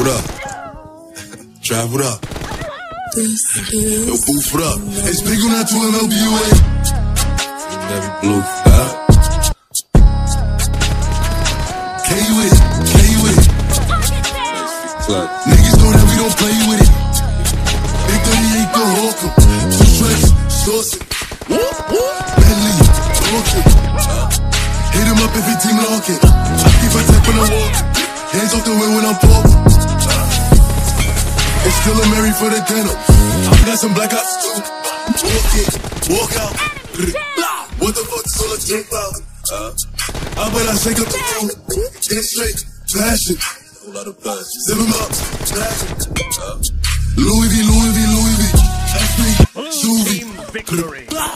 it up. Drive it up. Yo, boof it up. It's big on that to an OBUA. Blue out. Can you with it? Niggas know that we don't play with it. Big 38 go Hawker. Two stripes, saucing. Bentley, talking. Hit him up if he team locking. I keep a tip when I walk. Hands off the wind when I'm popping. It's still a Mary for the dental. I got some black ops too. Walk in, walk out. What the fuck is all a drip out? I bet I shake up the phone. Get straight, fashion. Zip him up, fashion. Louis V, Louis V, Louis V. Victory.